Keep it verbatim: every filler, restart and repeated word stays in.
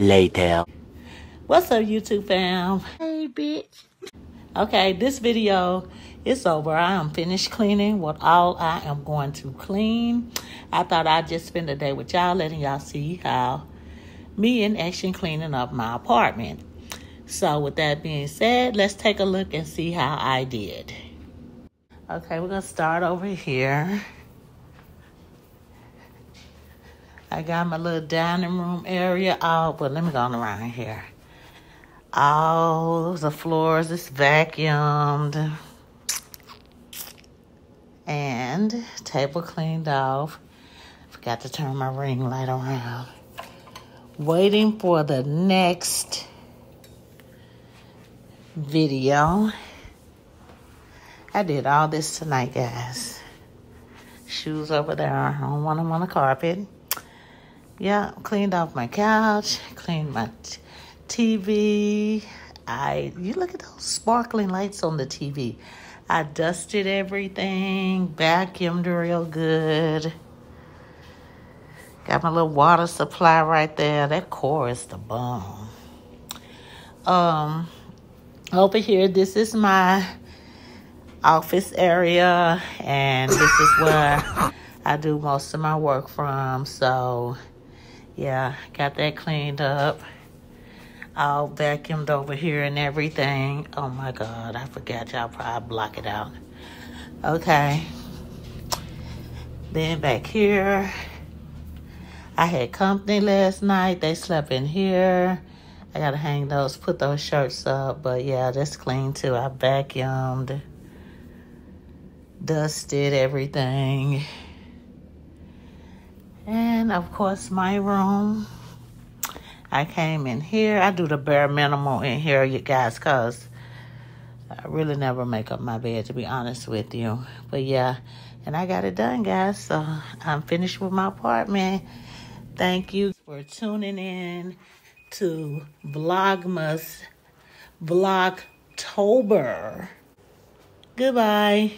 later. What's up, YouTube fam? Hey, bitch. Okay, this video is over. I am finished cleaning what all I am going to clean. I thought I'd just spend a day with y'all, letting y'all see how me in action cleaning up my apartment. So with that being said, let's take a look and see how I did. Okay, we're gonna start over here. I got my little dining room area all, but let me go on around here. All the floors is vacuumed and table cleaned off. Forgot to turn my ring light around. Waiting for the next video. I did all this tonight, guys. Shoes over there. I don't want them on the carpet. Yeah, cleaned off my couch. Cleaned my T V. I you look at those sparkling lights on the T V. I dusted everything. Vacuumed real good. Got my little water supply right there. That core is the bomb. Um, over here, this is my office area, and this is where I do most of my work from. So yeah, got that cleaned up, all vacuumed over here and everything. Oh my god, I forgot, y'all probably block it out. Okay, then back here, I had company last night. They slept in here. I gotta hang those, put those shirts up, but yeah, that's clean too. I vacuumed, dusted everything. And of course my room, I came in here. I do the bare minimal in here, you guys, cause I really never make up my bed, to be honest with you. But yeah, and I got it done, guys. So I'm finished with my apartment. Thank you for tuning in to Vlogmas Vlogtober. Goodbye.